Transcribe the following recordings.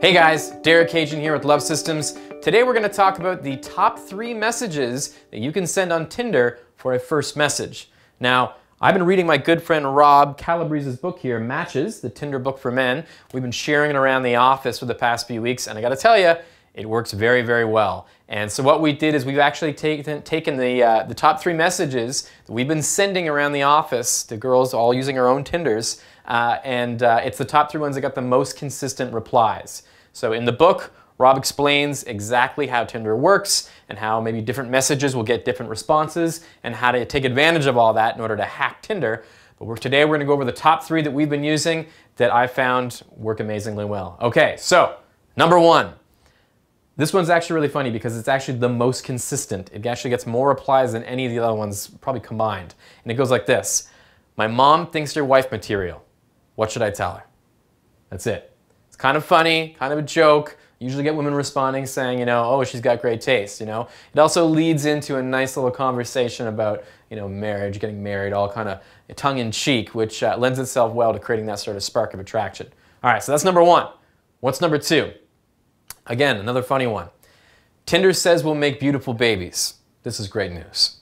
Hey guys, Derek Cajun here with Love Systems. Today we're going to talk about the top 3 messages that you can send on Tinder for a first message. Now, I've been reading my good friend Rob Calabrese's book here, Matches, the Tinder book for men. We've been sharing it around the office for the past few weeks, and I got to tell you, it works very, very well. And so what we did is we've actually taken the top 3 messages that we've been sending around the office to girls, all using our own Tinders, it's the top 3 ones that got the most consistent replies. So in the book, Rob explains exactly how Tinder works and how maybe different messages will get different responses and how to take advantage of all that in order to hack Tinder. But today we're going to go over the top 3 that we've been using that I found work amazingly well. Okay, so number 1. This one's actually really funny because it's actually the most consistent. It actually gets more replies than any of the other ones probably combined. And it goes like this. My mom thinks you're wife material. What should I tell her? That's it. It's kind of funny, kind of a joke. You usually get women responding saying, you know, oh, she's got great taste, you know. It also leads into a nice little conversation about, you know, marriage, getting married, all kind of tongue-in-cheek, which lends itself well to creating that sort of spark of attraction. All right, so that's number 1. What's number 2? Again, another funny one. Tinder says we'll make beautiful babies. This is great news.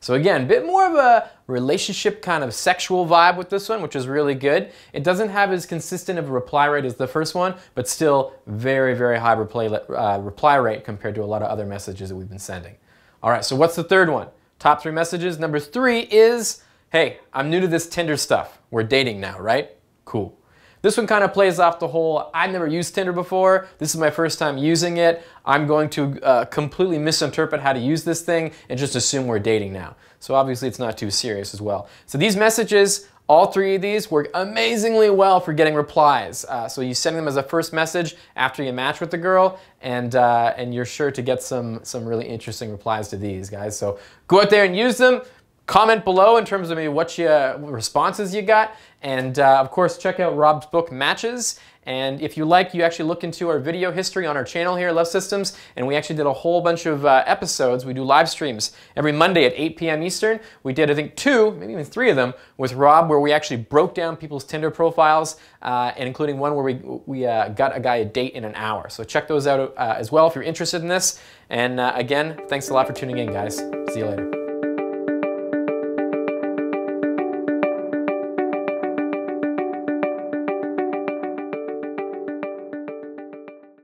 So again, a bit more of a relationship kind of sexual vibe with this one, which is really good. It doesn't have as consistent of a reply rate as the first one, but still very, very high reply rate compared to a lot of other messages that we've been sending. All right, so what's the third one? Top 3 messages. Number 3 is, hey, I'm new to this Tinder stuff. We're dating now, right? Cool. This one kind of plays off the whole, I've never used Tinder before, this is my first time using it, I'm going to completely misinterpret how to use this thing and just assume we're dating now. So obviously it's not too serious as well. So these messages, all 3 of these work amazingly well for getting replies. So you send them as a first message after you match with the girl, and you're sure to get some really interesting replies to these, guys. So go out there and use them. Comment below in terms of maybe what responses you got, and of course check out Rob's book Matches, and if you like, you actually look into our video history on our channel here, Love Systems, and we actually did a whole bunch of episodes. We do live streams every Monday at 8 p.m. Eastern. We did, I think, 2, maybe even 3 of them with Rob, where we actually broke down people's Tinder profiles, and including one where we got a guy a date in an hour. So check those out as well if you're interested in this, and again, thanks a lot for tuning in, guys. See you later.